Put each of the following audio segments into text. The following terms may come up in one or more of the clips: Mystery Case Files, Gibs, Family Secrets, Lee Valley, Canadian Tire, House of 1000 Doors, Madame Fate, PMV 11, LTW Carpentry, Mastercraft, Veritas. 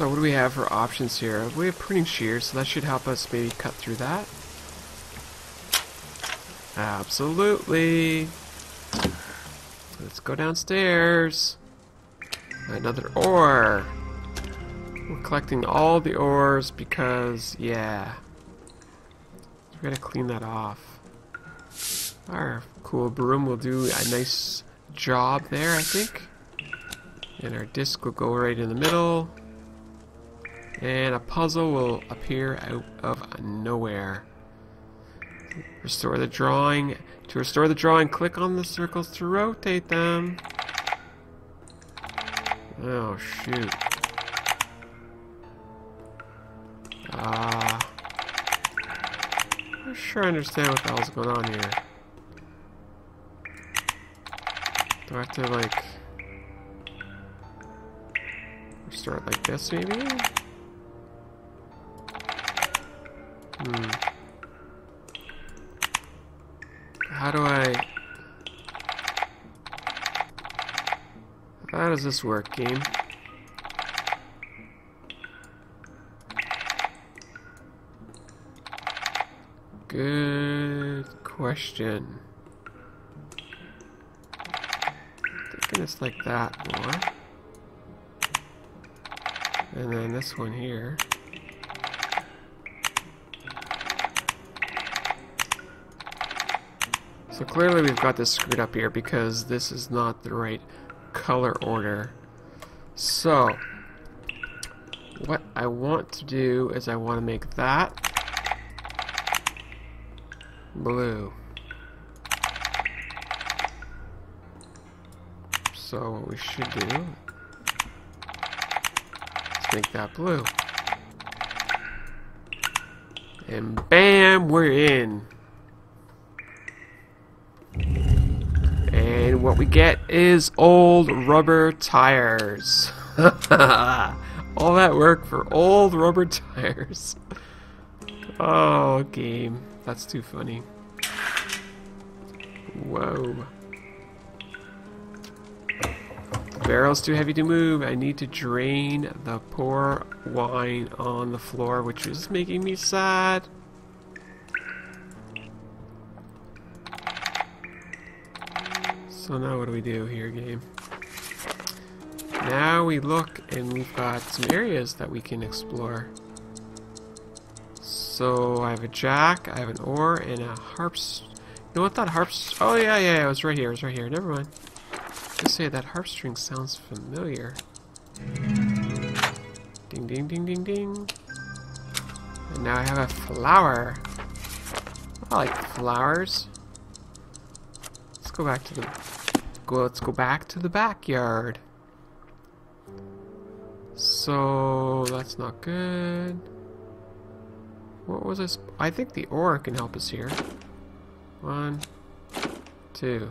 So what do we have for options here? We have pruning shears, so that should help us maybe cut through that. Absolutely. Let's go downstairs. Another ore. We're collecting all the ores because, yeah. We gotta clean that off. Our cool broom will do a nice job there, I think. And our disc will go right in the middle. And a puzzle will appear out of nowhere. Restore the drawing. To restore the drawing, click on the circles to rotate them. Oh, shoot. I'm not sure I understand what the hell's going on here. Do I have to, like, restore it like this, maybe? How do I... How does this work, game? Good question. Thinking it's like that more. And then this one here. So clearly we've got this screwed up here because this is not the right color order. So what I want to do is I want to make that blue. So what we should do is make that blue. And bam, we're in. And what we get is old rubber tires. All that work for old rubber tires. Oh, game. That's too funny. Whoa. Barrel's too heavy to move. I need to drain the poor wine on the floor, which is making me sad. So now what do we do here, game? Now we look and we've got some areas that we can explore. So I have a jack, I have an ore, and a harps. You know what that harps... Oh yeah, it was right here, Never mind. Just say that harp string sounds familiar. Ding, ding, ding, ding, ding. And now I have a flower. I like flowers. Let's go back to the... Let's go back to the backyard. So that's not good. What was this? I think the ore can help us here. 1, 2.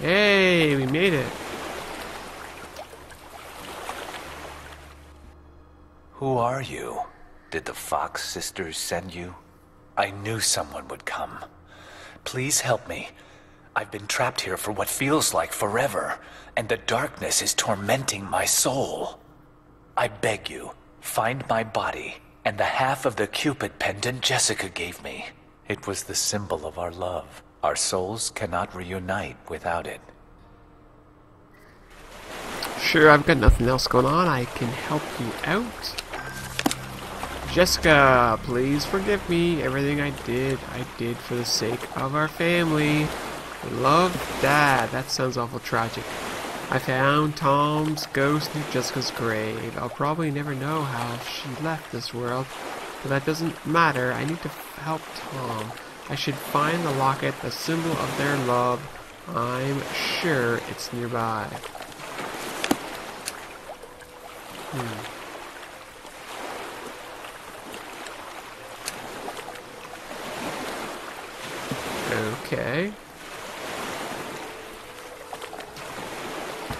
Hey, we made it. Who are you? Did the Fox sisters send you? I knew someone would come. Please help me. I've been trapped here for what feels like forever, and the darkness is tormenting my soul. I beg you, find my body and the half of the Cupid pendant Jessica gave me. It was the symbol of our love. Our souls cannot reunite without it. Sure, I've got nothing else going on. I can help you out. Jessica, please forgive me. Everything I did for the sake of our family. Love, Dad. That sounds awful tragic. I found Tom's ghost near Jessica's grave. I'll probably never know how she left this world, but that doesn't matter. I need to help Tom. I should find the locket, the symbol of their love. I'm sure it's nearby. Okay.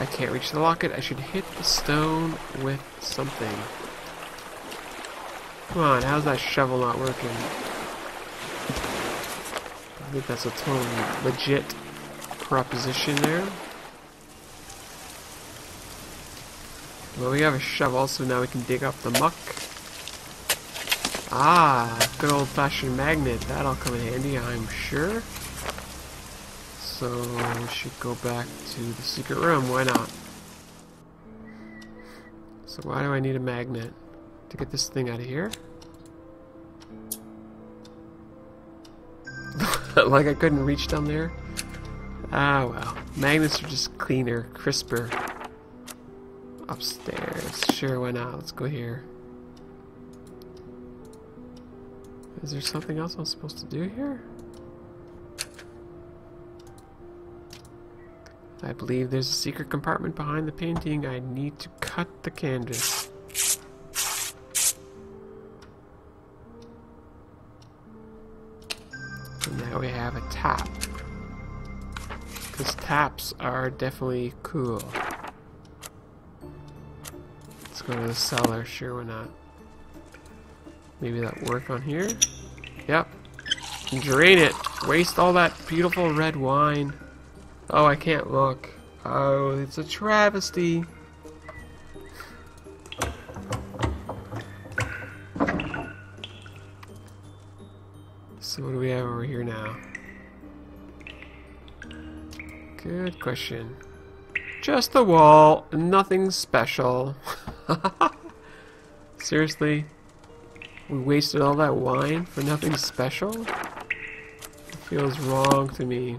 I can't reach the locket. I should hit the stone with something. Come on, how's that shovel not working? I think that's a totally legit proposition there. Well, we have a shovel, so now we can dig up the muck. Ah, good old-fashioned magnet. That'll come in handy, I'm sure. So we should go back to the secret room. Why not? So why do I need a magnet? To get this thing out of here? Like I couldn't reach down there? Ah, well. Magnets are just cleaner, crisper. Upstairs. Sure, why not? Let's go here. Is there something else I'm supposed to do here? I believe there's a secret compartment behind the painting. I need to cut the canvas. And now we have a tap. Because taps are definitely cool. Let's go to the cellar. Sure, why not? Maybe that'll work on here? Yep. Drain it! Waste all that beautiful red wine. Oh, I can't look. Oh, it's a travesty. So what do we have over here now? Good question. Just the wall. Nothing special. Seriously? We wasted all that wine for nothing special? It feels wrong to me.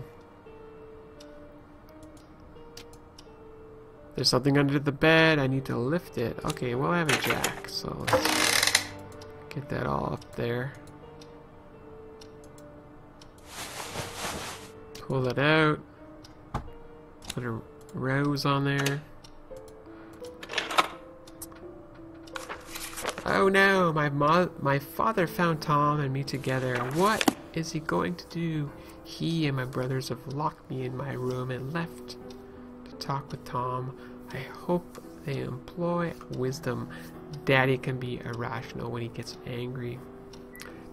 There's something under the bed. I need to lift it. Okay, well I have a jack, so let's get that all up there. Pull that out. Put a rose on there. Oh no! My father found Tom and me together. What is he going to do? He and my brothers have locked me in my room and left to talk with Tom. I hope they employ wisdom. Daddy can be irrational when he gets angry.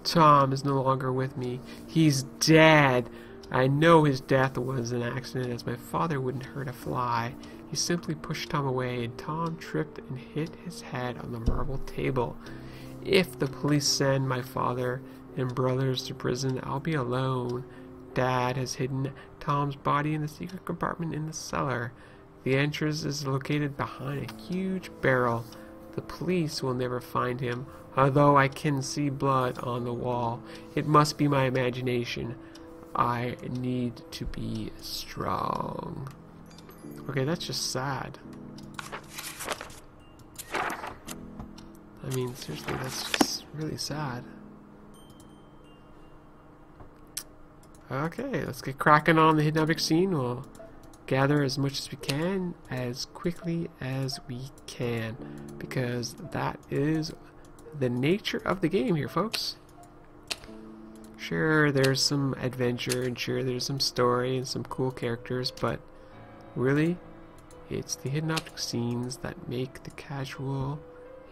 Tom is no longer with me. He's dead. I know his death was an accident, as my father wouldn't hurt a fly. He simply pushed Tom away, and Tom tripped and hit his head on the marble table. If the police send my father and brothers to prison, I'll be alone. Dad has hidden Tom's body in the secret compartment in the cellar. The entrance is located behind a huge barrel. The police will never find him, although I can see blood on the wall. It must be my imagination. I need to be strong. Okay, that's just sad. I mean, seriously, that's just really sad. Okay, let's get cracking on the hidden object scene. We'll gather as much as we can, as quickly as we can, because that is the nature of the game here, folks. Sure, there's some adventure, and sure, there's some story and some cool characters, but really, it's the hidden object scenes that make the casual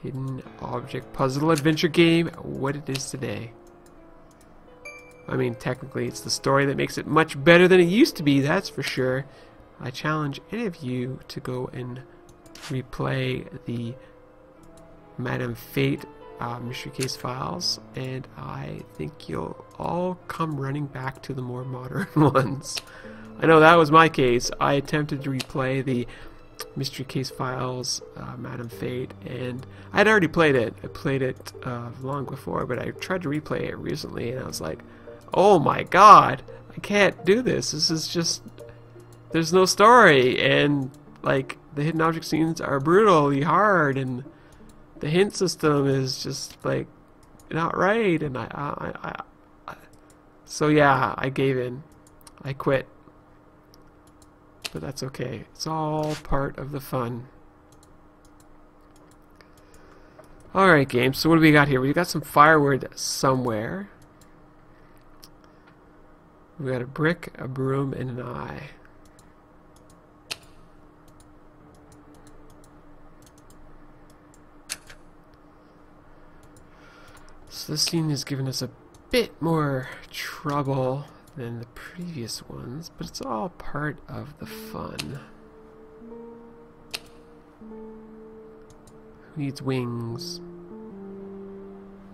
hidden object puzzle adventure game what it is today. I mean, technically, it's the story that makes it much better than it used to be, that's for sure. I challenge any of you to go and replay the Madame Fate Mystery Case Files, and I think you'll all come running back to the more modern ones. I know that was my case. I attempted to replay the Mystery Case Files Madame Fate, and I had already played it. I played it long before, but I tried to replay it recently, and I was like, oh my god, I can't do this. This is just, there's no story, and like the hidden object scenes are brutally hard, and the hint system is just like not right, and so yeah, I gave in. I quit. But that's okay. It's all part of the fun. Alright, game, so what do we got here? We got some firewood somewhere. We got a brick, a broom, and an eye. So this scene has given us a bit more trouble than the previous ones, but it's all part of the fun. Who needs wings?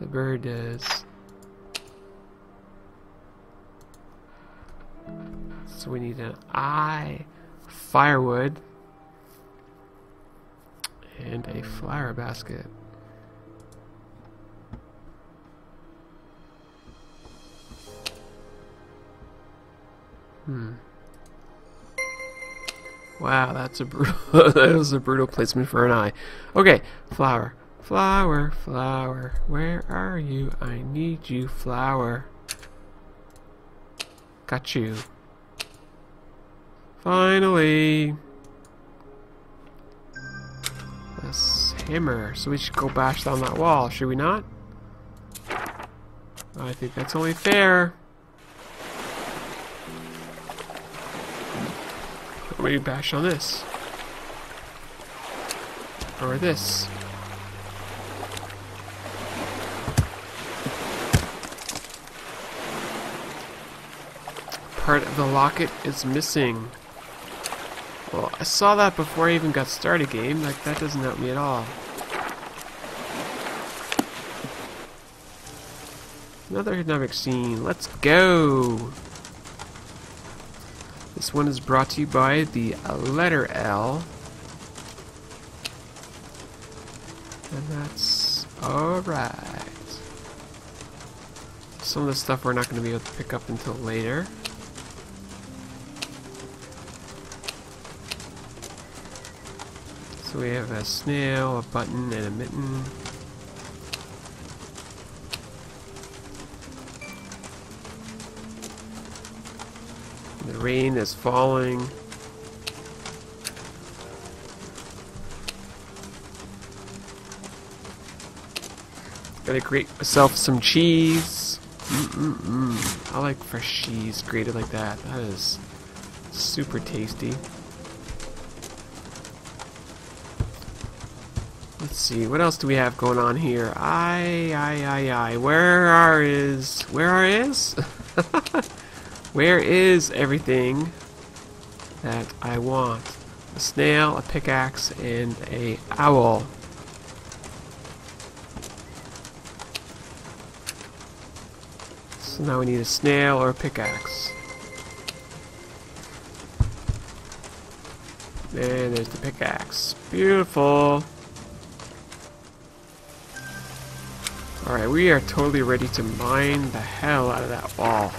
The bird does. So we need an eye, firewood, and a flower basket. Wow, that's a brutal, that was a brutal placement for an eye. Okay, flower, flower, flower. Where are you? I need you, flower. Got you. Finally. This hammer. So we should go bash down that wall, should we not? I think that's only fair. We bash on this or this. Part of the locket is missing. Well, I saw that before I even got started game. Like, that doesn't help me at all. Another hypnotic scene. Let's go. This one is brought to you by the letter L. And that's alright. Some of the stuff we're not going to be able to pick up until later. So we have a snail, a button, and a mitten. The rain is falling. Gotta grate myself some cheese. I like fresh cheese grated like that. That is super tasty. Let's see, what else do we have going on here? I. Where is? Where is everything that I want? A snail, a pickaxe, and an owl. So now we need a snail or a pickaxe. And there's the pickaxe. Beautiful. Alright, we are totally ready to mine the hell out of that wall.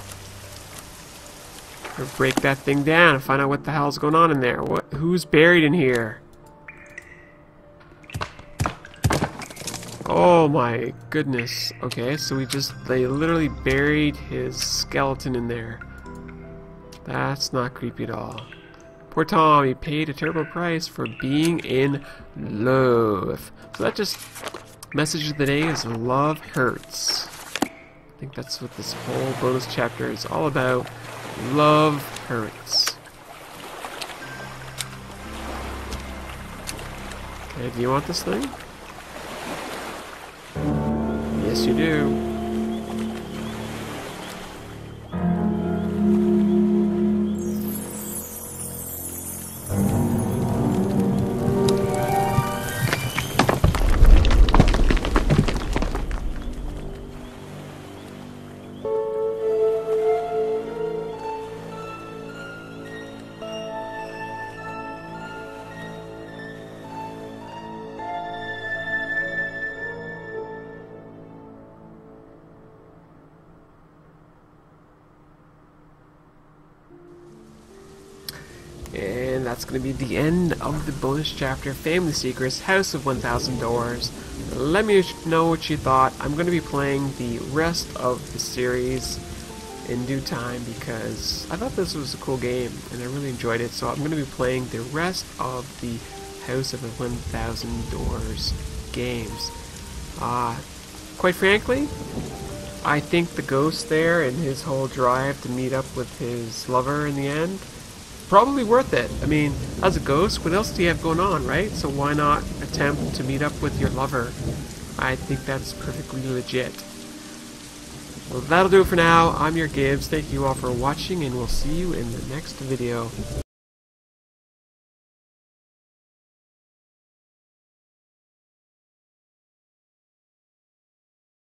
Or break that thing down and find out what the hell's going on in there. Who's buried in here? Oh my goodness. Okay, so they literally buried his skeleton in there. That's not creepy at all. Poor Tom, he paid a terrible price for being in love. So that just message of the day is love hurts. I think that's what this whole bonus chapter is all about. Love hurts. Okay, do you want this thing? Yes, you do. And that's going to be the end of the bonus chapter, Family Secrets, House of 1000 Doors. Let me know what you thought. I'm going to be playing the rest of the series in due time because I thought this was a cool game and I really enjoyed it. So I'm going to be playing the rest of the House of 1000 Doors games. Quite frankly, I think the ghost there and his whole drive to meet up with his lover in the end, probably worth it. I mean, as a ghost, what else do you have going on, right? So why not attempt to meet up with your lover? I think that's perfectly legit. Well, that'll do it for now. I'm your Gibbs. Thank you all for watching, and we'll see you in the next video.